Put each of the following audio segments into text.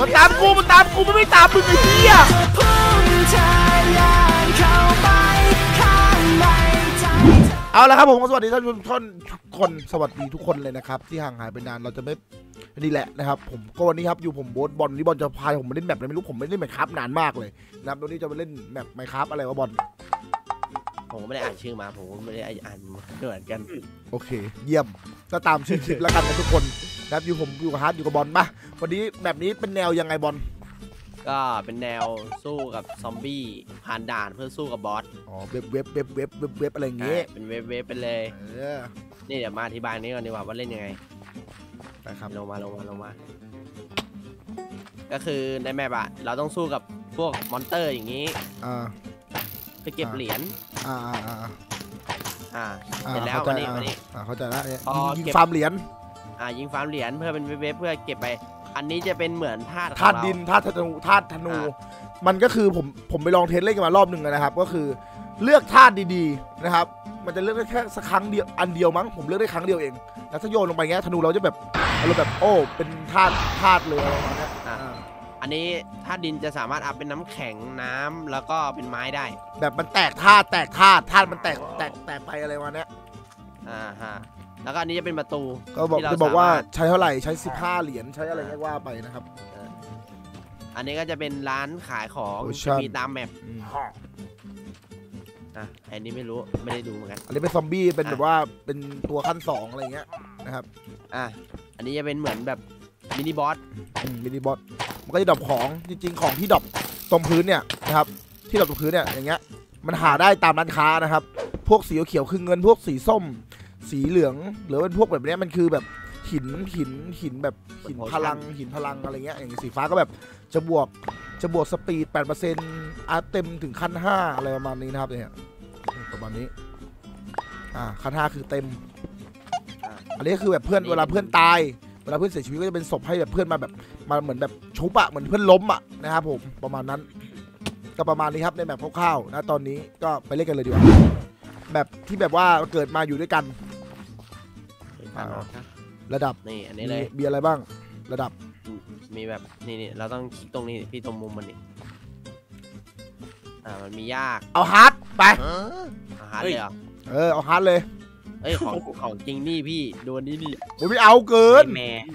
มันตามกูมันไม่ตามมึงไอ้เหี้ยเอาละครับผมสวัสดีท่านผู้ชมทุกคนสวัสดีทุกคนเลยนะครับที่ห่างหายไปนานเราจะไม่นี่แหละนะครับผมก็วันนี้ครับอยู่ผมโบ๊ทบอลนี่บอลจะพาผมมาเล่นแมปอะไรไม่รู้ผมไม่เล่นแมปครับนานมากเลยนะครับตอนนี้จะมาเล่นแมปไมค์ครับอะไรวะบอลผมไม่ได้อ่านชื่อมาผมไม่ได้อ่านเหมือนกันโอเคเยี่ยมก็ตามชื่อคลิปแล้วกันนะทุกคนนะครับอยู่ผมอยู่กับฮาร์ดอยู่กับบอลมาวันนี้แมปนี้เป็นแนวยังไงบอลก็เป็นแนวสู้กับซอมบี้ผ่านด่านเพื่อสู้กับบอสอ๋อเว็บอะไรเงี้ยเป็นเว็บไปเลยนี่เดี๋ยวมาอธิบายนี้ก่อนดีกว่าว่าเล่นยังไงนะครับลงมาก็คือในแมปอะเราต้องสู้กับพวกมอนเตอร์อย่างนี้ไปเก็บเหรียญเสร็จแล้ววันนี้เข้าใจแล้วยิงฟาร์มเหรียญยิงฟาร์มเหรียญเพื่อเป็นเว็บเพื่อเก็บไปอันนี้จะเป็นเหมือนธาตุดินธาตุธนูมันก็คือผมไปลองเทสเล่นกันมารอบหนึ่งนะครับก็คือเลือกธาตุดีๆนะครับมันจะเลือกได้แค่สักครั้งเดียวอันเดียวมั้งผมเลือกได้ครั้งเดียวเองแล้วถ้าโยนลงไปเงี้ยธนูเราจะแบบเราแบบโอ้เป็นธาตุเลยอะไรประมาณนี้อันนี้ธาตุดินจะสามารถอัพเป็นน้ำแข็งน้ำแล้วก็เป็นไม้ได้แบบมันแตกธาตุมันแตกไปอะไรประมาณนี้ฮะแล้วก็อันนี้จะเป็นประตูก็บอกจะบอกว่าใช้เท่าไหร่ใช้15เหรียญใช้อะไรก็ว่าไปนะครับอันนี้ก็จะเป็นร้านขายของมีตามแมปอันนี้ไม่รู้ไม่ได้ดูเหมือนกันอันนี้เป็นซอมบี้เป็นแบบว่าเป็นตัวขั้น2อะไรเงี้ยนะครับอันนี้จะเป็นเหมือนแบบมินิบอสมันก็จะดรอปของจริงๆของที่ดรอปตรงพื้นเนี่ยนะครับที่ดรอปตรงพื้นเนี่ยอย่างเงี้ยมันหาได้ตามร้านค้านะครับพวกสีเขียวคือเงินพวกสีส้มสีเหลืองหรือเป็นพวกแบบนี้มันคือแบบหินแบบหินพลังอะไรเงี้ยอย่างสีฟ้าก็แบบจะบวกสปีด 8% อัพเต็มถึงขั้น5อะไรประมาณนี้นะครับเนี่ยประมาณนี้ขั้น5คือเต็มอันนี้คือแบบเพื่อนเวลาเพื่อนเสียชีวิตก็จะเป็นศพให้แบบเพื่อนมาแบบมาเหมือนแบบชุบอะเหมือนเพื่อนล้มอะนะครับผมประมาณนั้นก็ประมาณนี้ครับในแบบคร่าวๆนะตอนนี้ก็ไปเล่นกันเลยดีกว่าแบบที่แบบว่าเกิดมาอยู่ด้วยกันระดับนี่อันนี้เลยมีอะไรบ้างระดับมีแบบนี่เราต้องคลิกตรงนี้พี่ตรงมุมมันนี่มันมียากเอาฮาร์ดไปเอาฮาร์ดเลยเหรอเอาฮาร์ดเลยเอ้ยของจริงนี่พี่โดนนี่ดิผมไม่เอาเกิน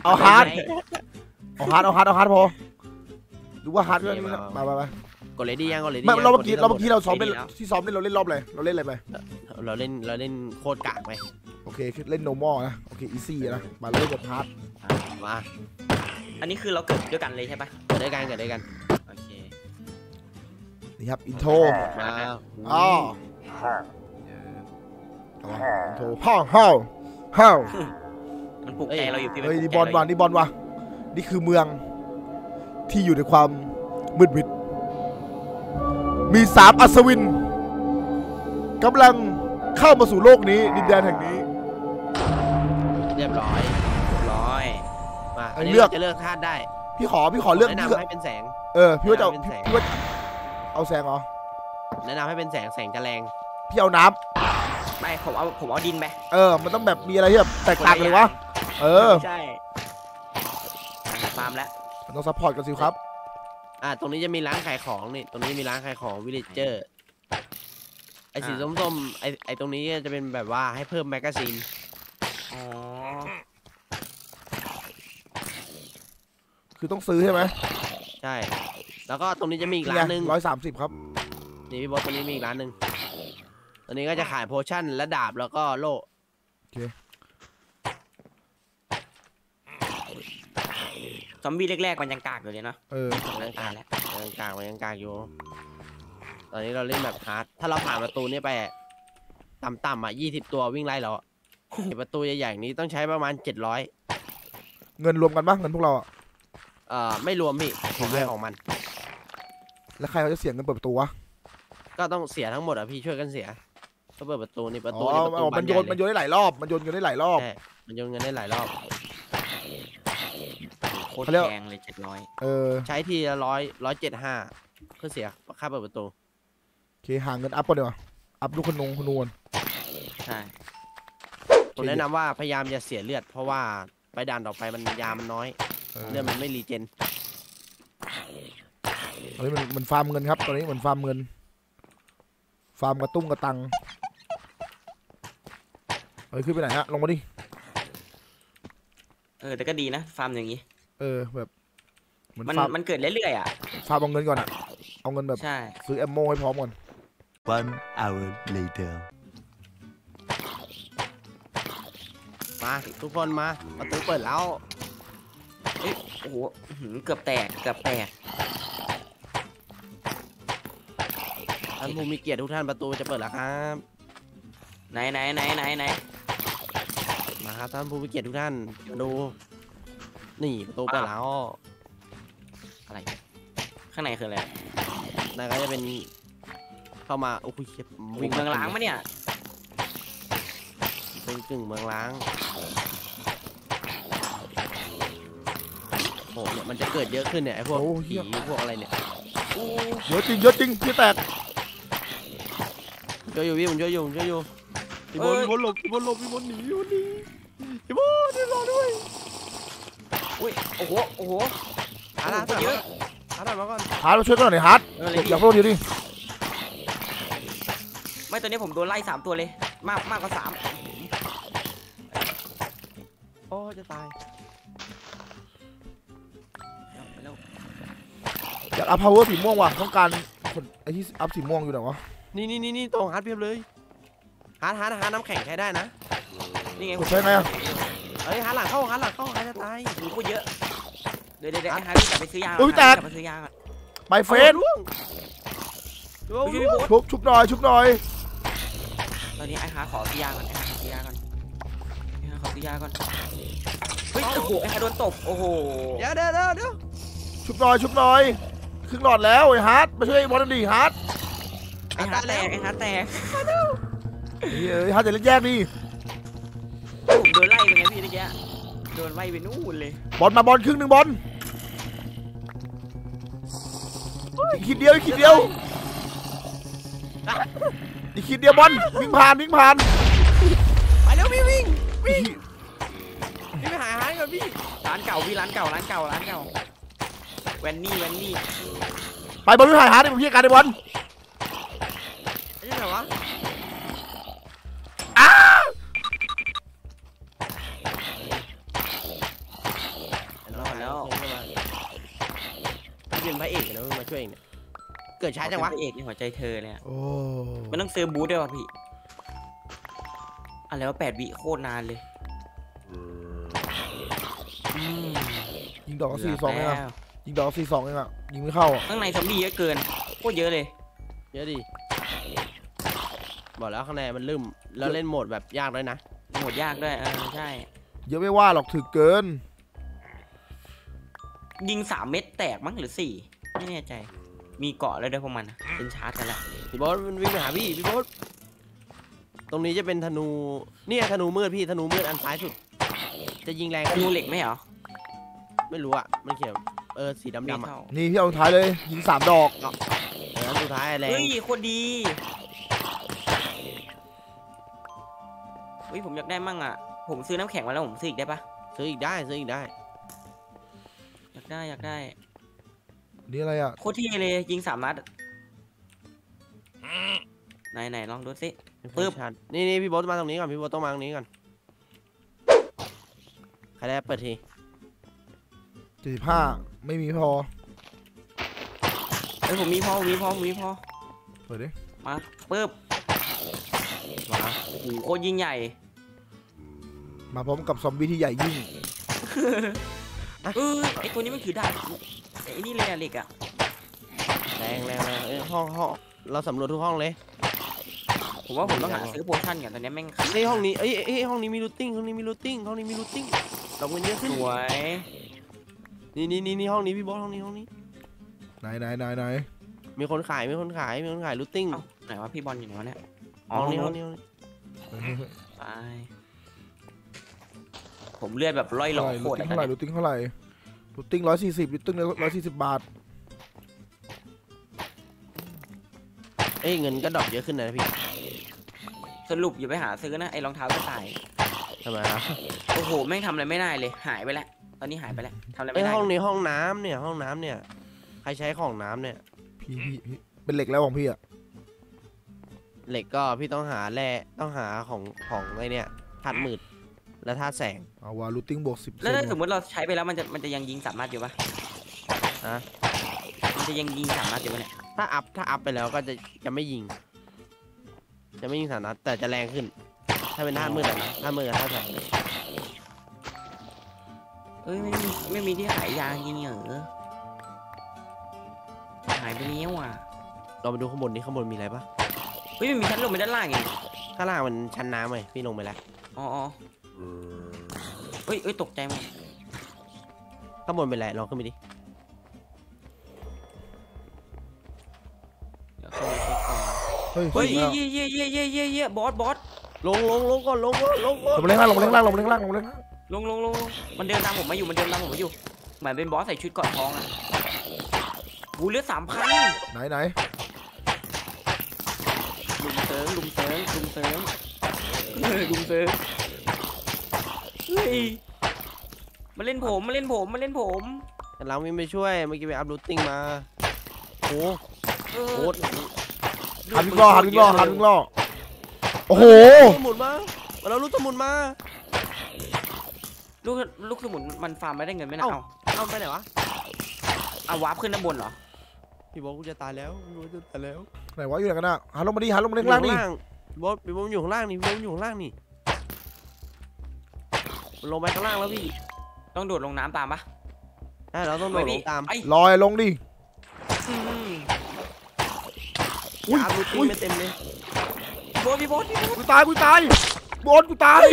เอาฮาร์ดเอาฮาร์ดพอดูว่าฮาร์ดเรื่องนี้ไปก็เลยดียังก็เลยดีเราเมื่อกี้เราซ้อมเล่นที่ซ้อมเล่นเราเล่นรอบเลยเราเล่นอะไรไปเราเล่นโคตรกากไปโอเคเล่นโนมอลนะโอเคอีซี่นะมาเล่นกับพาร์ทมาอันนี้คือเราเกิดด้วยกันเลยใช่ปะเกิดด้วยกันโอเคนี่ครับอินโทรมาอ๋ออินโทรพ่อมันปลุกใจเราอยู่ที่เฮ้ยนี่บอลวะนี่คือเมืองที่อยู่ในความมืดมิดมี3อัศวินกำลังเข้ามาสู่โลกนี้ดินแดนแห่งนี้เรียบร้อยมาอันนี้จะเลือกธาตุได้พี่ขอเลือกแนะนำให้เป็นแสงพี่ว่าจะเอาแสงเหรอแนะนำให้เป็นแสงจะแรงพี่เอาน้ำไม่ผมเอาดินไปมันต้องแบบมีอะไรที่แบบแตกต่างเลยวะใช่ตามแล้วต้องซัพพอร์ตกันสิครับตรงนี้จะมีร้านขายของนี่ตรงนี้มีร้านขายของวิลเลจเจอร์ไอสีส้มๆไอตรงนี้จะเป็นแบบว่าให้เพิ่มแมกกาซีนคือต้องซื้อใช่ไหมใช่แล้วก็ตรงนี้จะมีอีกร้านหนึ่ง130ครับนี่พี่บอสตรงนี้มีอีกร้านหนึ่งตรงนี้ก็จะขายโพชั่นและดาบแล้วก็โล่ซอมบี้แรกๆมันยังกากอยู่เลยเนาะมันยังกากอยู่ตอนนี้เราเล่นแบบฮาร์ดถ้าเราผ่านประตูนี้ไปต่ำๆอ่ะ20 ตัววิ่งไล่เราประตูใหญ่ๆนี้ต้องใช้ประมาณ700เงินรวมกันบ้างเงินพวกเราไม่รวมพี่ของใครของมันแล้วใครเขาจะเสียเงินเปิดประตูวะก็ต้องเสียทั้งหมดอ่ะพี่ช่วยกันเสียก็เปิดประตูนี่ประตูมันโยนได้หลายรอบมันโยนเงินได้หลายรอบเขาเรียกแพงเลย700ใช้ทีละ100 175เพื่อเสียค่าเปิดประตูโอเคห่างเงินอัพก่อนดีกว่าอัพลูกคนนวลใช่ผมแนะนำว่าพยายามอย่าเสียเลือดเพราะว่าไปด่านต่อไปมันยามันน้อย เลือดมันไม่รีเจนอันนี้มันฟาร์มเงินครับตอนนี้มันฟาร์มเงินฟาร์มกระตุ้งกระตังเฮ้ยขึ้นไปไหนฮะลงมาดิแต่ก็ดีนะฟาร์มอย่างนี้แบบมันเกิดเรื่อยๆอ่ะฟาร์มเอาเงินก่อนอ่ะเอาเงินแบบซื้อแอมโมให้พร้อมก่อน One hour later มาทุกคนมาประตูเปิดแล้วโอ้โหเกือบแตกท่านผู้มีเกียรติทุกท่านประตูจะเปิดแล้วครับไหนมาครับท่านผู้มีเกียรติทุกท่านดูนี่ประตูเปิดแล้วอะไรข้างในคืออะไรนั่นก็จะเป็นเข้ามาโอ้โหวิ่งเมืองล้างมั้ยเนี่ยเป็นกึ่งเมืองล้างโอ้เนี่ยมันจะเกิดเยอะขึ้นเนี่ยไอ้พวกผีพวกอะไรเนี่ยเยอะจริงที่แตกเยอะอยู่พี่ผมเยอะอยู่พี่บนหลบพี่บนหนีพี่บนได้รอด้วยอุ้ยโอ้โหฮาร์ดเยอะฮาร์ดมาก่อนฮาร์ดช่วยกันหน่อยฮาร์ดอย่าโทษดิไม่ตอนนี้ผมโดนไล่3ตัวเลยมากกว่า3โอ้จะตายอยากอัพพาวเวอร์สีม่วงว่ะต้องการไอ้ที่อัพสีม่วงอยู่ไหนวะนี่ตรงฮาร์ดเพียบเลยฮาร์ดน้ำแข็งใช้ได้นะนี่ไงใช่ไหมเฮ้ยฮาร์ดหลังเข้าใครจะตายหนูก็เยอะเดี๋ยวฮาร์ดกลับไปซื้อยาก่อนไปเฟสชุบหน่อยตอนนี้ไอ้ฮาร์ดขอซื้อยาก่อนเฮ้ยโอ้โหไอ้ฮาร์ดโดนตบโอ้โหเดี๋ยวชุบหน่อยครึ่งหลอดแล้วไอ้ฮาร์ดมาช่วยบอลดิฮาร์ดไอ้ฮาร์ดแตกไอ้ฮาร์ดจะเล่นแยกดิผมโดนไล่เลยนะพี่เมื่อกี้โดนไล่ไปนู่นเลยบอลมาครึ่งหนึ่งบอลอีกขีดเดียวบอลวิ่งผ่านไปแล้ววิ่งไปหาฮาร์ดก่อนพี่ร้านเก่าแวนนี่ไปบอลวิ่งหาฮาร์ดผมเพี้ยการได้บอลนี่เหรอวะรอดแล้วเป็นพระเอกนะมาช่วยเองเนี่ยเกิดช้าจังวะพระเอกในหัวใจเธอเนี่ยมันต้องซื้อบูทด้วยวะพี่อะไรวะ8 วิโคตรนานเลยยิงดอก42เองอะยิงไม่เข้าข้างในซอมบี้เยอะเกินโคตรเยอะเลยดิบอกแล้วข้างในมันลืมแล้วเล่นโหมดแบบยากด้วยนะโหมดยากด้วยใช่เยอะไม่ว่าหรอกถือเกินยิง3 เม็ดแตกมั้งหรือ4ไม่แน่ใจมีเกาะแล้วด้วยพวกมันเป็นชาร์จกันละพี่บอสมันวิ่งไปหาพี่บอสตรงนี้จะเป็นธนูเนี่ยธนูมืดพี่ธนูมืดอันซ้ายสุดจะยิงแรงธนูเหล็กไหมเหรอไม่รู้อ่ะมันเขียวสีดำๆนี่พี่เอาท้ายเลยยิง3 ดอกแล้วสุดท้ายอะไรเฮ้ยโคตรดีผมอยากได้มั่งอ่ะผมซื้อน้ำแข็งมาแล้วผมซื้ออีกได้ปะซื้ออีกได้อยากได้นี่อะไรอ่ะโคตรที่เลยยิง3 นัดไหนลองดูสิปึ๊บนี่พี่บอสมาตรงนี้ก่อนพี่บอสต้องมาตรงนี้ก่อนใครได้เปิดที45ไม่มีพอเฮ้ยผมมีพอเปิดดิมาปึ๊บมาโอ้โหยิ่งใหญ่มาพร้อมกับซอมบี้ที่ใหญ่ยิ่งไอตัวนี้มันถือดาบไอนี่เลยเหล็กอะแรงห้องเราสำรวจทุกห้องเลยผมว่าผมต้องหาซื้อโพชั่นกันตอนนี้แม่งในห้องนี้ห้องนี้มีรูทติ้งดอกเงินเยอะขึ้นสวยนี่ห้องนี้พี่บอสห้องนี้ไหนมีคนขายรูทติ้งไหนวะพี่บอลอยู่ไหนวะเนี่ยห้องนี้ไปผมเลือดแบบร้อยหลอดโคตรเลยรูทติ้งเท่าไหร่รูทติ้ง 140รูทติ้ง140 บาทเอ้ยเงินก็ดรอปเยอะขึ้นนะพี่สรุปอย่าไปหาซื้อนะไอ้รองเท้าก็ตายทำไมครับโอ้โหแม่งทำอะไรไม่ได้เลยหายไปแล้ว ตอนนี้หายไปแล้วทำอะไรไม่ได้ห้องนี้ห้องน้ำเนี่ยห้องน้ำเนี่ยใครใช้ของน้ำเนี่ยพี่เป็นเหล็กแล้วของพี่อะเหล็กก็พี่ต้องหาแร่ต้องหาของอะไรเนี่ยธาตุมืดและธาตุแสงเอาว่ารูทติ้งบวก10แล้วถ้าสมมติเราใช้ไปแล้วมันจะยังยิงสามารถอยู่ปะฮะมันจะยังยิงสามารถอยู่ปะเนี่ยถ้าอัพไปแล้วก็จะไม่ยิงสามารถแต่จะแรงขึ้นถ้าเป็นธาตุมืดอะธาตุมืดกับธาตุแสงเอ้ยไม่มีที่ขายยางจริงเหรอหายไปเนี้ยว่ะเราไปดูข้างบนนี้ข้างบนมีอะไรปะเฮ้ยมันมีชั้นลงไปด้านล่างไงข้างล่างมันชั้นน้ำเลยพี่ลงไปแล้วอ๋อเฮ้ยตกใจมั้ยข้างบนเป็นไรลองขึ้นไปดิเฮ้ยเย่บอสลงก่อนลงลงเล่นล่างลงมันเดินตามผมมาอยู่เหมือนเป็นบอสใส่ชุดเกาะทองอ่ะบูเลือด3,000ไหนลุมเติมเฮ้ยมาเล่นผมแต่เราไม่ช่วยเมื่อกี้ไปอัพรูทติ้งมาโอ้โหหันวิ่งล่อโอ้โหสมุนมาเราลูกสมุนมาลูกสมุนมันฟาร์มไม่ได้เงินไหมนะเอาไปไหนวะเอาวาร์ปขึ้นด้านบนเหรอพี่บอกกูจะตายแล้วไหนวะอยู่ไหนกันนะหันลงมาดิหันลงมาข้างล่างนี่พี่บอสอยู่ข้างล่างนี่ลงไปข้างล่างแล้วพี่ต้องโดดลงน้ำตามปะได้เราต้องโดดลงตามลอยลงดิอุ้ยอุ้ยเต็มเลยพี่บอสกูตายบอสกูตาย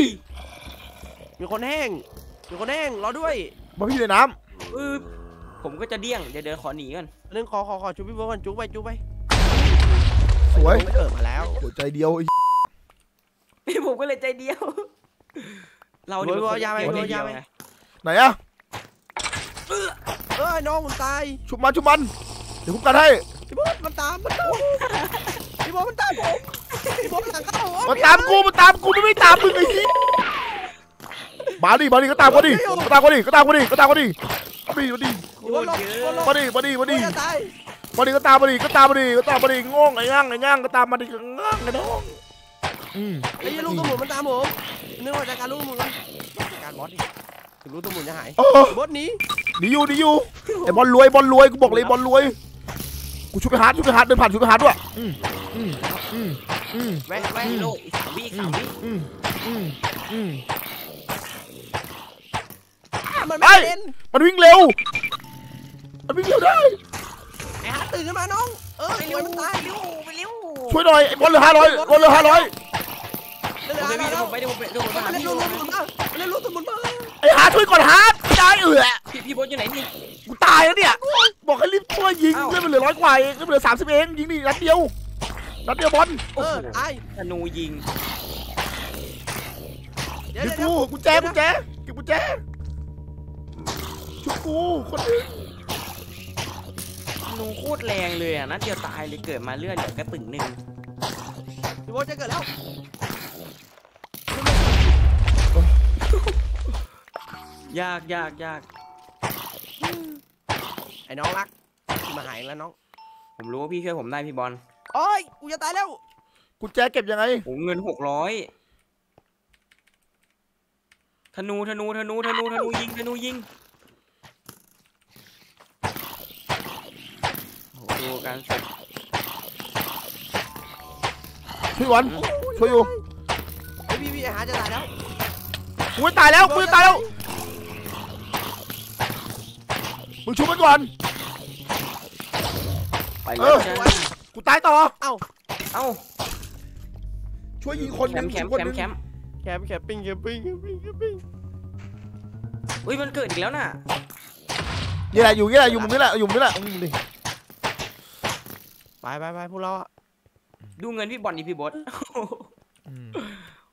มีคนแห้งรอด้วยมาพี่ในน้ำผมก็จะเดี้ยงเดี๋ยวขอหนีกันเรื่องขอจุ๊บพี่บอสก่อนจุ๊บไปสวยเกิดมาแล้วใจเดียวพี่ผมก็เลยใจเดียวเราเดี๋ยวยาไปไหนอะน้องมันตายชุบมันเดี๋ยวคุ้มกันให้พี่บอสมันตามพี่บอสมันตามผมพี่บอสมันตามเขามันตามกูไม่ตามมึงไอ้ที่มาดิก็ตามกูดิก็ตามมาดิง่วงไอ้ย่างก็ตามมาดิง่วงไอ้น้องไอ้ลูกตำรวจมันตามผมนึกว่าจะการลูกมึงจะการบอสดิถึงลูกตำรวจจะหายบอสนี้หนีอยู่ไอ้บอลรวยกูบอกเลยบอลรวยกูชุบไปฮาร์ดเดินผ่านชุบไปฮาร์ดด้วยแว่นโลก3 วิมันวิ่งเร็วได้ไอ้ฮาร์ดตื่นขึ้นมาน้องไปเร็วช่วยหน่อยไอ้บอลเหลือ500ไปเร็วไอ้ฮาร์ดช่วยก่อนฮาร์ดตายพี่บอลอยู่ไหนนี่กูตายแล้วเนี่ยบอกให้รีบช่วยยิงเล่นมันเหลือ100กว่าเองเหลือ30เองยิงนี่นัดเดียวบอลตายธนูยิงดิกูกุญแจเก็บกุญแจชุบกูคนอื่นนูโคตรแรงเลยอ่ะนัดเดียวตายเลยเกิดมาเลื่อนอย่างกระตึ่งหนึ่งพี่บอสจะเกิดแล้วยากไอ้น้องรักมาหายแล้วน้องผมรู้ว่าพี่ช่วยผมได้พี่บอลโอ้ยกูจะตายแล้วกุญแจเก็บยังไงผมเงิน600ธนูยิงดูการช่วยอยู่พี่หาจะตายแล้วกูตายแล้วมึงชุบมันก่อนไปเลยกูตายต่อเอ้าช่วยยิงคนนึงแคมปิ้งอุ้ยมันเกิดอีกแล้วน่ะอยู่มุมนี้แหละดิไปพวกเราอะดูเงินพี่บอลดิพี่บอส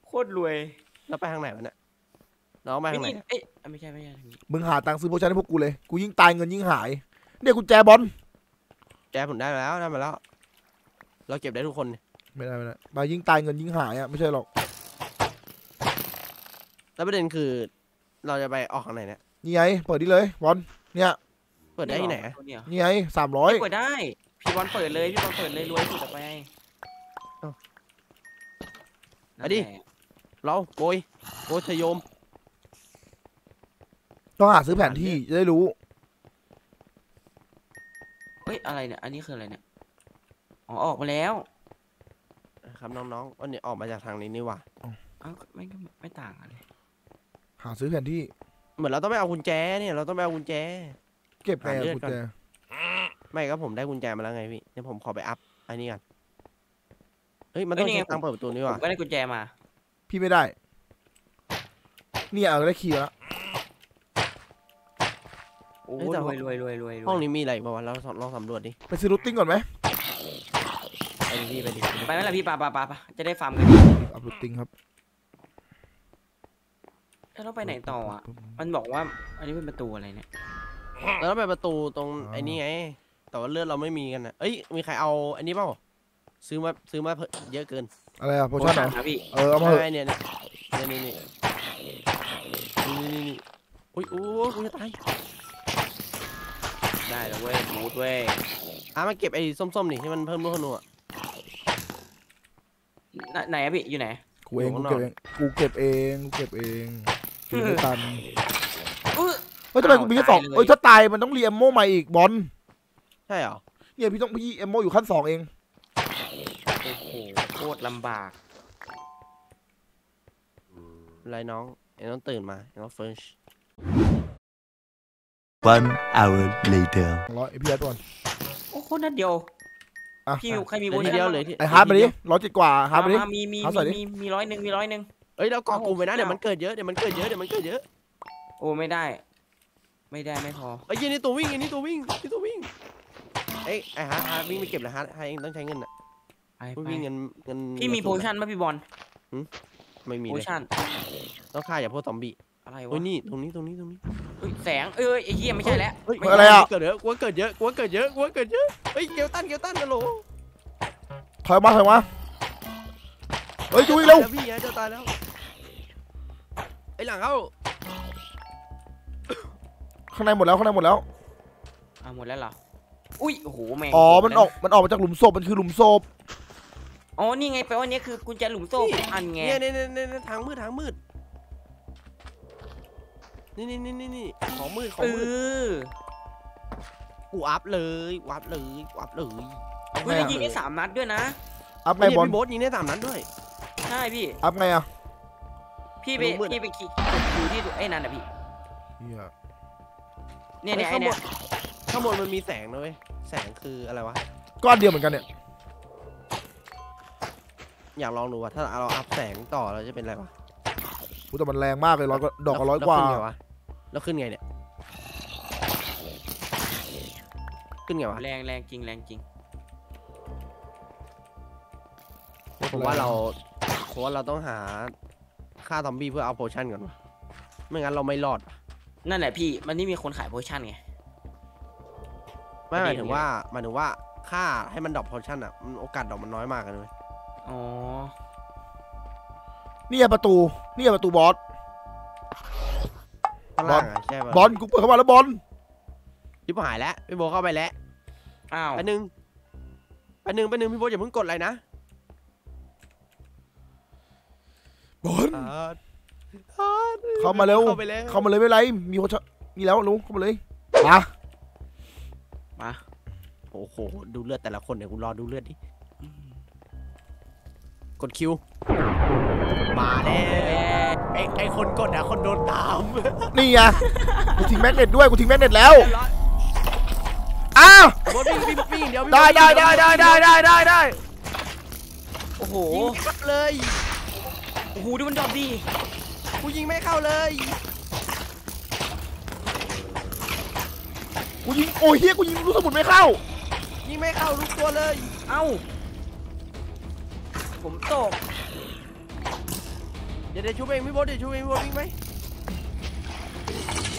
โคตรรวยแล้วไปทางไหนวะเนี่ยน้องไปทางไหนเอ๊ะไม่ใช่มึงหาตังค์ซื้อโพชั่นให้พวกกูเลยกูยิ่งตายเงินยิ่งหายเนี่ยกูแจบอลแจผมได้มาแล้วเราเก็บได้ทุกคนไม่ได้มายิ่งตายเงินยิ่งหายอะไม่ใช่หรอกแล้วประเด็นคือเราจะไปออกทางไหนเนี่ย นี่ไงเปิดดิเลยบอลเนี่ยเปิดได้ไหนนี่ไง300เปิดได้พี่บอลเปิดเลยพี่บอลเปิดเลยรวยสุดไปมาดิเราโกยชโยมต้องหาซื้อแผนที่จะได้รู้เฮ้ยอะไรเนี่ยอันนี้คืออะไรเนี่ยอ๋อออกมาแล้วครับน้องๆอันนี้ออกมาจากทางนี้นี่ว่ะอ้าวไม่ต่างอะไรหาซื้อแผนที่เหมือนเราต้องไปเอากุญแจเนี่ยเราต้องไปเอากุญแจเก็บไปกุญแจไม่ก็ผมได้กุญแจมาแล้วไงพี่เดี๋ยวผมขอไปอัพอันนี้ก่อนเฮ้ยมันต้องใช้ตังค์เปิดประตูนี่ว่ะผมก็ได้กุญแจมาพี่ไม่ได้เนี่ยเอาได้ขี่แล้วโอ้ยรวยห้องนี้มีอะไรบ้างวะเราลองสำรวจดิไปซื้อรูทติ้งก่อนไหมไปดิไปไหมล่ะพี่ป่าจะได้ฟาร์มกันดิอัพรูทติ้งครับแล้วเราไปไหนต่ออ่ะมันบอกว่าอันนี้เป็นประตูอะไรเนี่ยแล้วไปประตูตรงไอ้นี่ไงแต่ว่าเลือดเราไม่มีกันนะเอ้ยมีใครเอาอันนี้เปล่าซื้อมาเยอะเกินอะไรอะโพชั่นเหรอเอามาเนี่ยอุ้ยโอ้กูจะตายได้แล้วเว้ยมูดเว้ยมาเก็บไอ้ส้มๆนี่ให้มันเพิ่มลูกขนุนไหนอะพี่อยู่ไหนกูเก็บเองตีไม่ทันเฮ้ยทำไมกูมีแค่สองเฮ้ยถ้าตายมันต้องเรียมโม่ใหม่อีกบอลใช่เหรอเนี่ยพี่ต้องพี่เอมโม่อยู่ขั้น2เองโอ้โหโคตรลำบากไรน้องไอ้น้องตื่นมาไอ้น้องเฟิร์ช one hour later ร้อยพี่ยัดก่อนโอ้โหนัดเดียวพี่ใครมีโบนัสเดียวเลยไอ้ฮาร์ดไปดิ170กว่าฮาร์ดไปดิมี100เอ้ยเรากองกลุ่มไปนะเดี๋ยวมันเกิดเยอะโอ้ไม่ได้ไม่พอไอ้ยี่นี่ตัววิ่งไอ้นี่ตัววิ่งเอ้ยไอ้ฮาร์ดวิ่งไปเก็บเลยฮาร์ดเองต้องใช้เงินอะวิ่งเงินพี่มีโพชั่นไหมพี่บอลไม่มีโพชั่นต้องฆ่าอย่าพวกซอมบี้อะไรวะนี่ตรงนี้แสงไอ้เหี้ยไม่ใช่แล้วอะไรอ่ะเกิดเยอะเฮ้ยเกลตันกะโหลถอยมาเฮ้ยจุ้ยเร็วพี่จะตายแล้วไอ้หลังเขาข้างในหมดแล้วหมดแล้วเหรออุ้ยโอ้โหแม่งอ๋อมันออกมาจากหลุมศพมันคือหลุมศพอ๋อนี่ไงแปลว่านี้คือกุญแจหลุมศพอันไงเนี่ยทางมืดนี่ของมืดกูอัพเลยกูได้ยิงได้3 นัดด้วยนะอัพไงบอลพี่โบ๊ทยิงได้3 นัดด้วยใช่พี่อัพไงอ่ะพี่ไปขี่อยู่ที่ไอ้นั่นนะพี่เนี่ยไอ้เนี่ยข้างบนมันมีแสงนะเว้ยแสงคืออะไรวะก้อนเดียวเหมือนกันเนี่ยอยากลองดูว่าถ้าเราอัพแสงต่อเราจะเป็นอะไรวะพูดแต่มันแรงมากเลย100 กว่าแล้วขึ้นไงเนี่ยขึ้นไงวะแรงจริงผมว่าเราต้องหาฆ่าซอมบี้เพื่อเอาโพชั่นก่อนไม่งั้นเราไม่รอดนั่นแหละพี่มันนี่มีคนขายโพชั่นไงไม่หมายถึงว่าฆ่าให้มันดรอปโพชั่นอ่ะมันโอกาสดรอปมันน้อยมากเลยอ๋อนี่ประตูบอลกูเปิดเข้ามาแล้วบอลยิบหายแล้วพี่โบเข้าไปแล้วอ้าวไปหนึ่งพี่โบอย่าเพิ่งกดอะไรนะบอลเข้ามาเลยไม่ไรมีคนมีแล้วลุงเข้ามาเลยมาโอ้โหดูเลือดแต่ละคนเดี๋ยวกูรอดูเลือดดิกดคิวมาแน่ไอคนกดนะคนโดนตามนี่ไงกูทิ้งแมกเน็ตด้วยกูทิ้งแมกเน็ตแล้วอ้าวได้โอ้โหยิงเข้าเลยโอ้โหดูมันดรอปดีกูยิงไม่เข้าเลยกูยิงโอ้ยเฮียกูยิงลูกสมุนไม่เข้าลูกตัวเลยเอ้าผมตกเดี๋ยวชูเองพี่โบ๊ทวิ่งไหม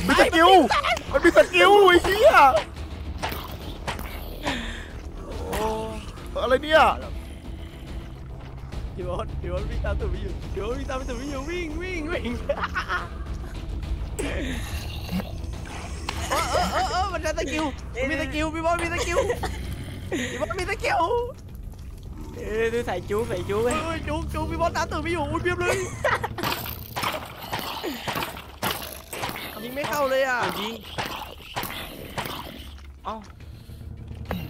มีสกิลมันมีสกิลไอ้เหี้ยโอ้อะไรเนี่ยพี่โบ๊ทวิ่งตามตัวพี่อยู่วิ่ง ฉันตะกิ้วมีตะกิ้วพี่บอลมีตะกิ้วพี่บอลมีตะกิ้วดูใส่จุ๊บใส่จุ๊บจุ๊บจุ๊บพี่บอลตามตื่นไม่อยู่อุ้ยเบี้ยเลยยิงไม่เข้าเลยอ่ะเอา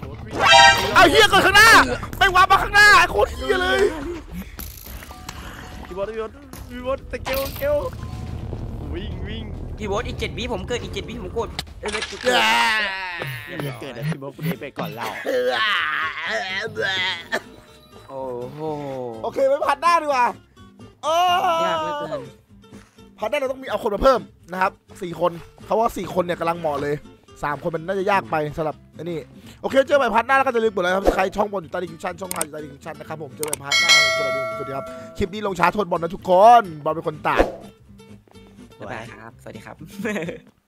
เอาเฮียก่อนข้างหน้าไปวางมาข้างหน้าโคตรเฮียเลยพี่บอลพี่บอลพี่บอลตะกิ้วตะกิ้ววิ่งวิ่งพี่บอสอีก7 วิผมเกิดอีก7 วิผมโกรธเออเกิดอย่าเกิดนะพี่บอสคุณเอไปก่อนเราโอ้โหโอเคไปพัดหน้าดีกว่าโอ้ยากเลยเกินพัดหน้าเราต้องมีเอาคนมาเพิ่มนะครับ4 คนเขาว่า4 คนเนี่ยกำลังเหมาะเลย3 คนมันน่าจะยากไปสำหรับนี่โอเคเจอใหม่พัดหน้าแล้วก็จะลืมหมดเลยครับใครช่องบอลอยู่ใต้ดิสคริปชั่นช่องทางอยู่ใต้ดิสคริปชั่นนะครับผมเจอใหม่พัดหน้าสวัสดีสวัสดีครับคลิปนี้ลงช้าโทษบอลนะทุกคนบอลเป็นคนตัดบ๊ายบายครับ สวัสดีครับ